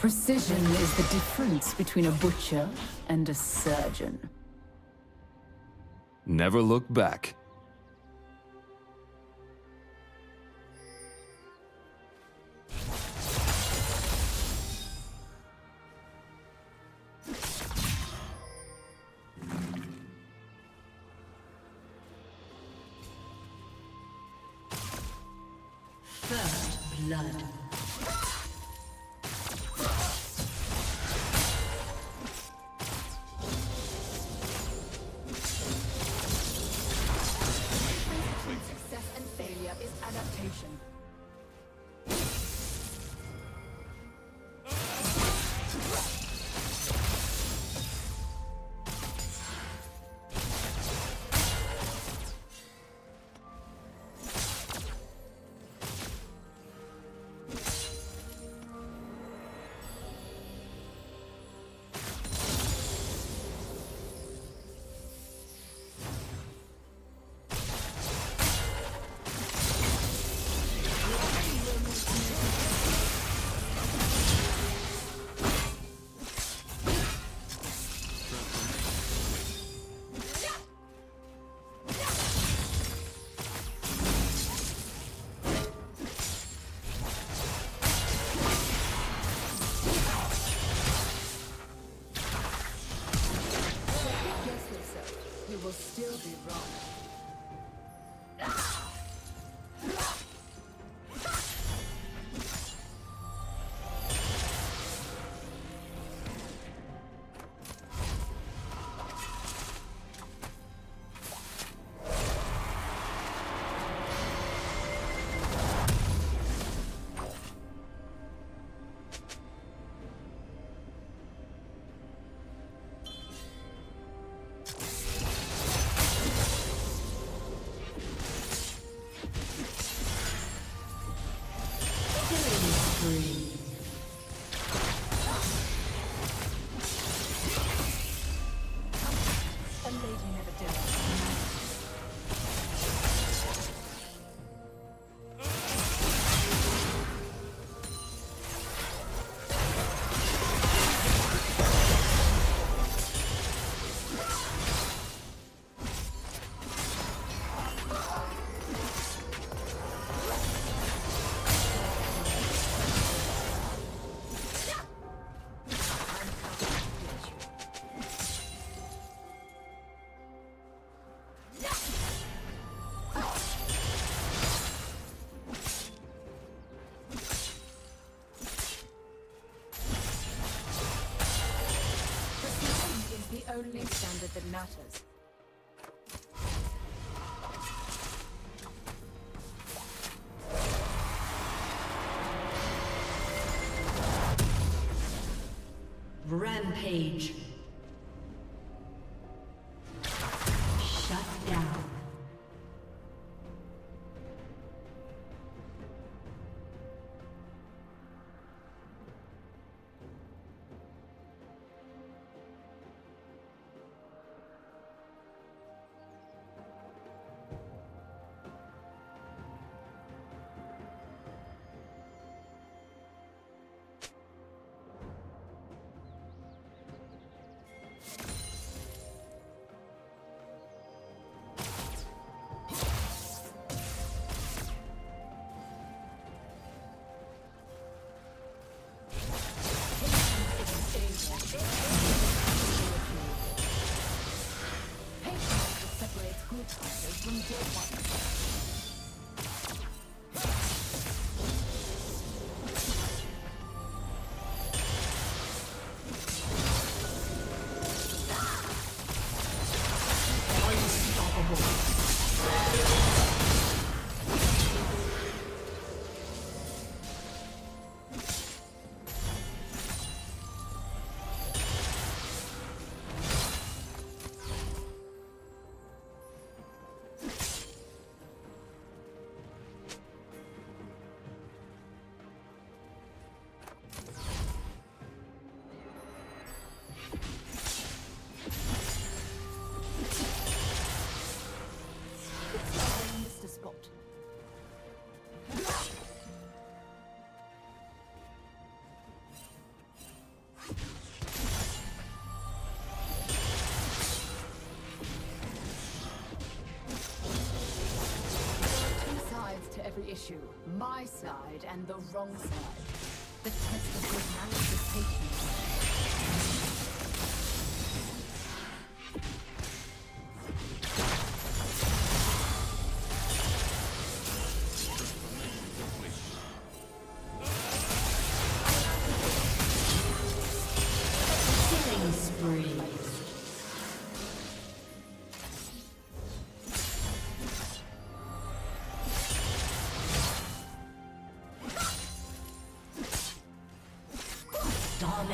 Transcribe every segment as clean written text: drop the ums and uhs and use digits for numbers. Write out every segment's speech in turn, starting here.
Precision is the difference between a butcher and a surgeon. Never look back. First blood. Still be wrong. Only standard that matters. Rampage. Shut down. to my side and the wrong side. The test of good manners is taken.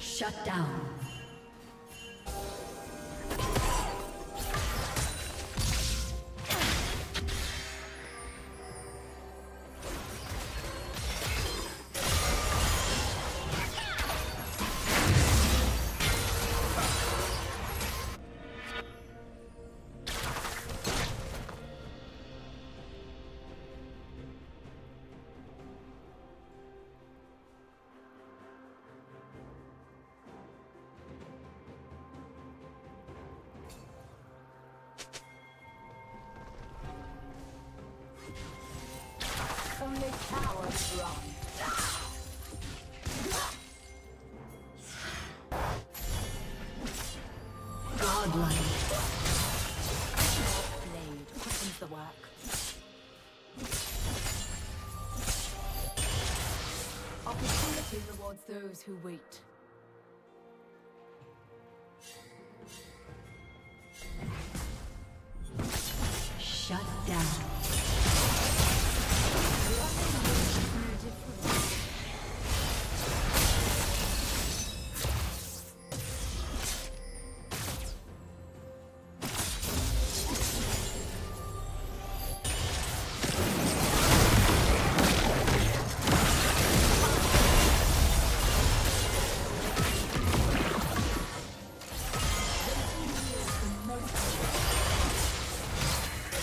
Shut down. The tower drop. Godlike. Blade quickens the work. Opportunity rewards those who wait. Shut down.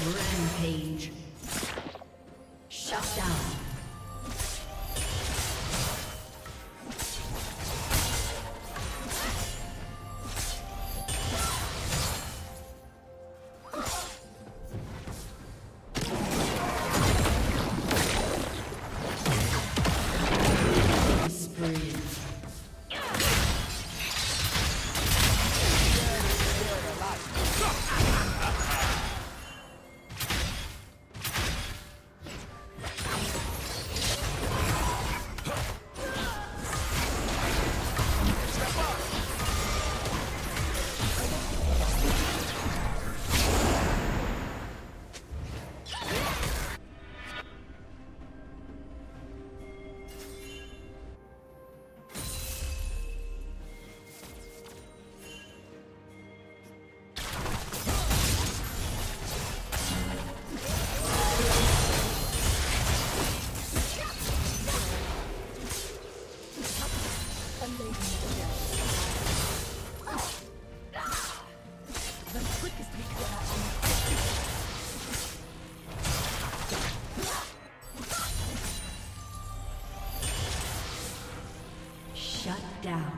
Rampage. Shut down. Shut down.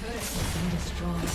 turret has been destroyed.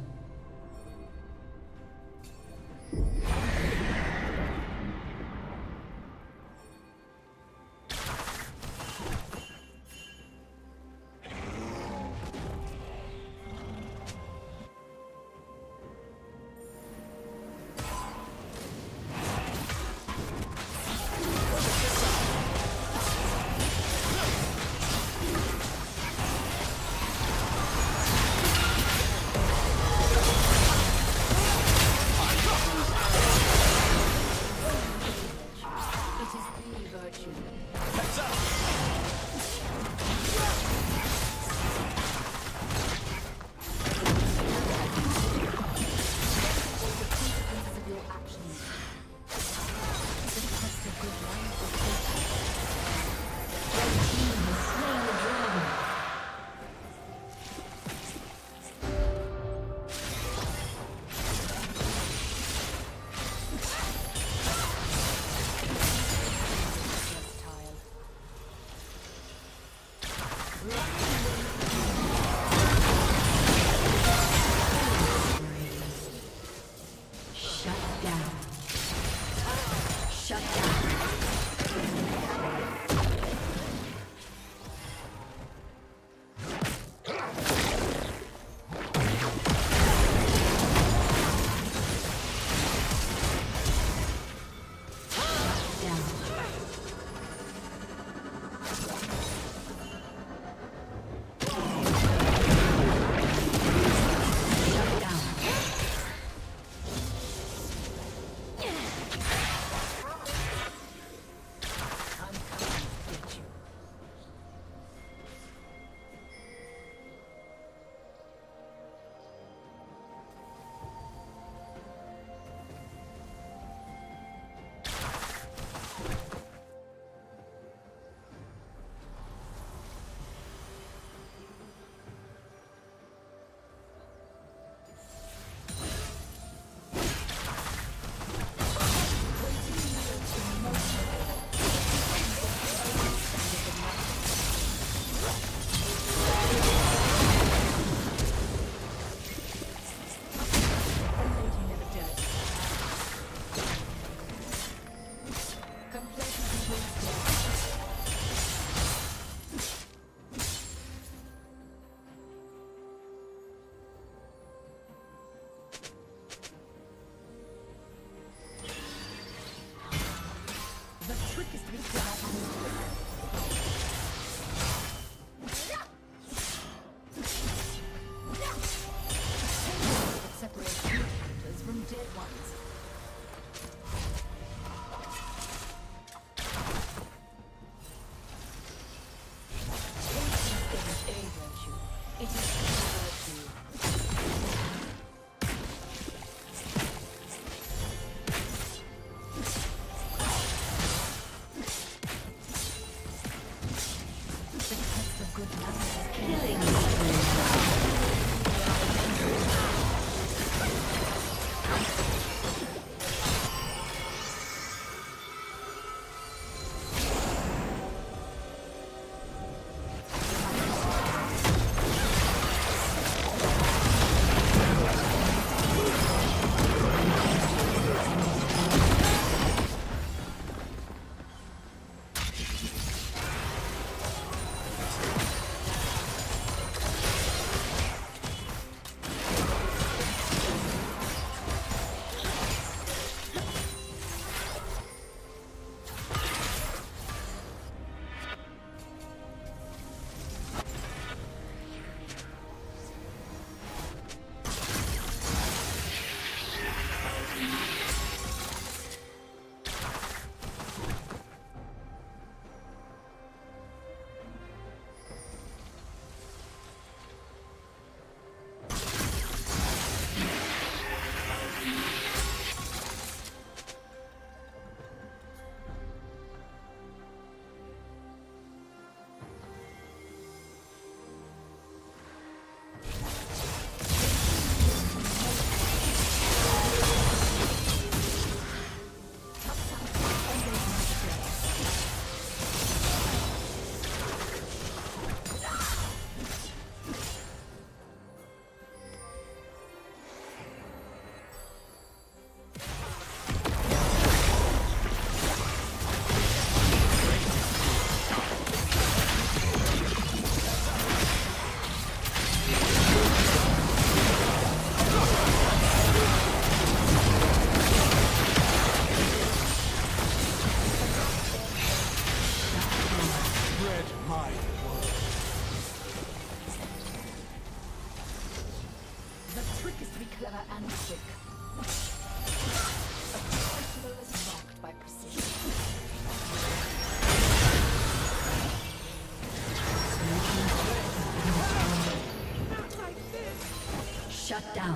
Shut down.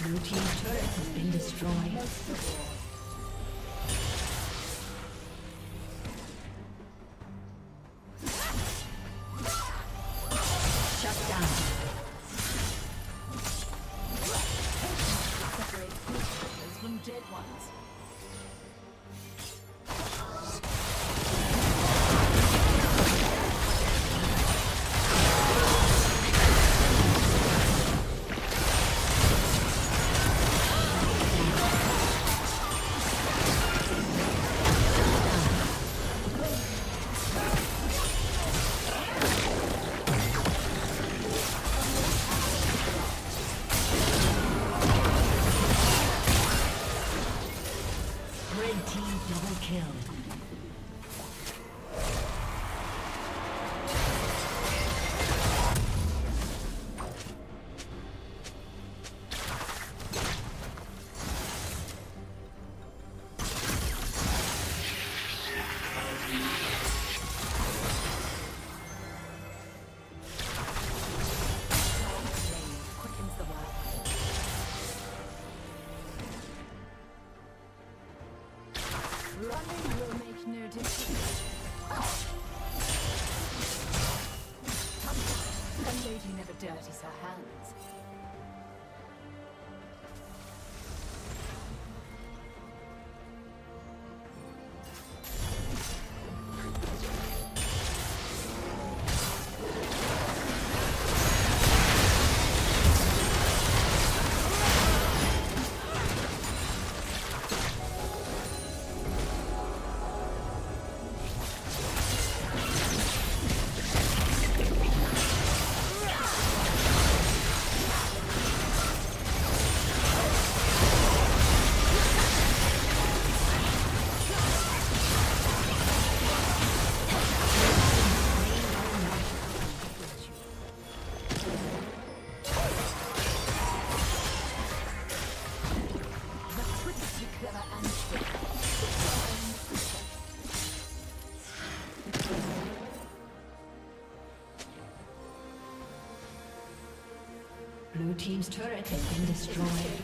Blue team turret has been destroyed. Shut down. Separate good players from dead ones. Dirties her hands. Blue team's turret has been destroyed.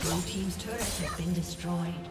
Blue team's turret has been destroyed.